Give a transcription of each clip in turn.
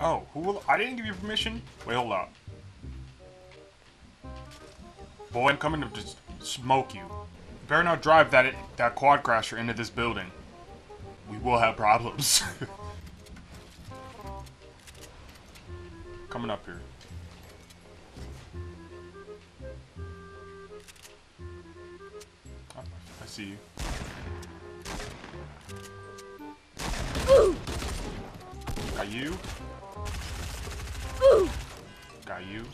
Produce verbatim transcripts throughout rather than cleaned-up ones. Oh, who will... I didn't give you permission. Wait, hold up. Boy, I'm coming to just smoke you. Better not drive that, that quad crasher into this building. We will have problems. Coming up here. Oh, I see you. Ooh. Got you. Ooh. Got you.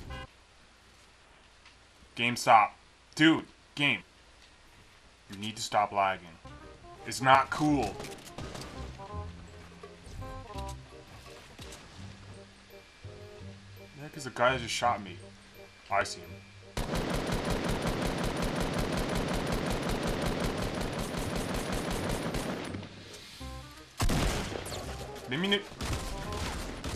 Game stop. Dude, game. You need to stop lagging. It's not cool. The heck is the guy that just shot me? Oh, I see him. Minute.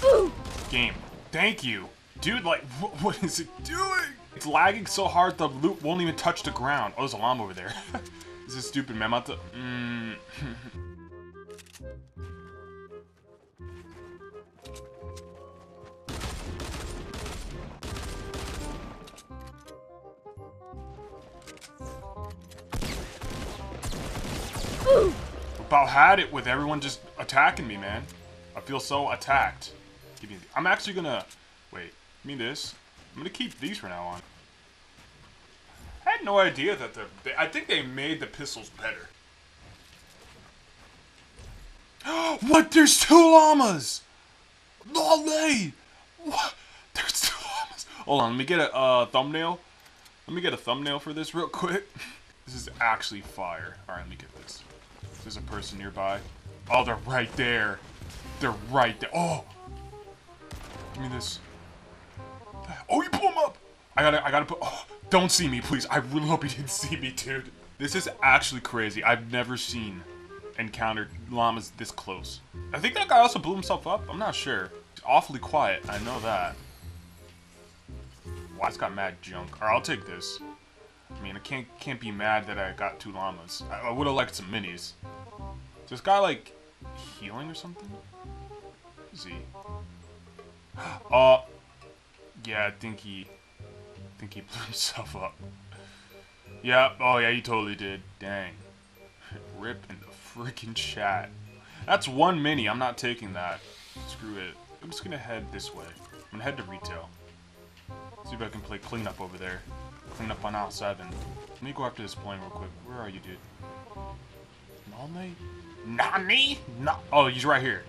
Ooh. Game. Thank you. Dude, like, wh what is it doing? It's lagging so hard the loot won't even touch the ground. Oh, there's a llama over there. This is stupid, man. I'm about to... Mm. About had it with everyone just attacking me, man. I feel so attacked. Give me, I'm actually gonna... Wait, give me this. I'm gonna keep these from now on. I had no idea that the... They, I think they made the pistols better. What? There's two llamas! Lolly! What? There's two llamas! Hold on, let me get a uh, thumbnail. Let me get a thumbnail for this real quick. This is actually fire. Alright, let me get this. There's a person nearby. Oh, they're right there. They're right there. Oh, give me this. Oh, you blew him up. I gotta, I gotta put. Oh, don't see me, please. I really hope you didn't see me, dude. This is actually crazy. I've never seen, encountered llamas this close. I think that guy also blew himself up. I'm not sure. He's awfully quiet. I know that. Why? It's got mad junk. Or right, I'll take this. I mean, I can't, can't be mad that I got two llamas. I, I would have liked some minis. Is this guy like healing or something? Is he? Uh, yeah, I think he, I think he blew himself up. Yeah, oh yeah, he totally did. Dang. Rip in the freaking chat. That's one mini. I'm not taking that. Screw it. I'm just gonna head this way. I'm gonna head to retail. See if I can play cleanup over there. Clean up on aisle seven. Let me go after this plane real quick. Where are you, dude? Nani? Nani? No. Oh, he's right here.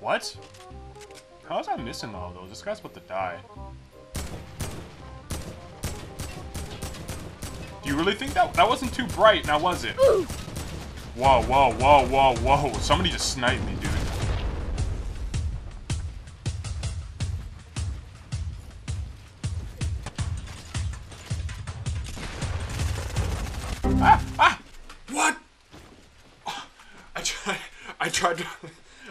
What? How is I missing all those? This guy's about to die. Do you really think that that wasn't too bright? Now was it? Ooh. Whoa, whoa, whoa, whoa, whoa. Somebody just sniped me, dude. Ah, ah! What? Oh, I tried, I tried to,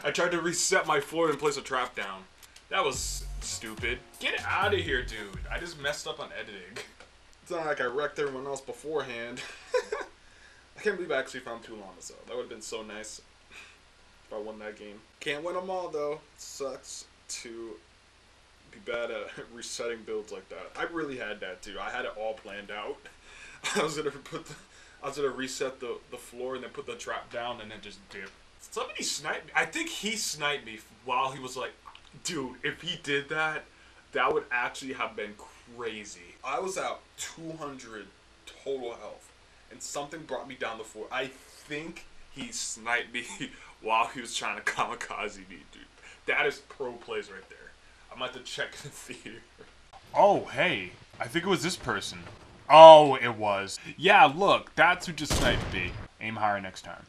I tried to reset my floor and place a trap down. That was stupid. Get out of here, dude. I just messed up on editing. It's not like I wrecked everyone else beforehand. I can't believe I actually found two llamas, though. That would have been so nice if I won that game. Can't win them all, though. It sucks to be bad at resetting builds like that. I really had that, too. I had it all planned out. I was going to put the, I was going to reset the, the floor and then put the trap down and then just dip. Somebody sniped me. I think he sniped me while he was like, dude, if he did that, that would actually have been crazy. I was out two hundred total health. And something brought me down the floor. I think he sniped me while he was trying to kamikaze me, dude. That is pro plays right there. I'm about to check the theater. Oh, hey. I think it was this person. Oh, it was. Yeah, look. That's who just sniped me. Aim higher next time.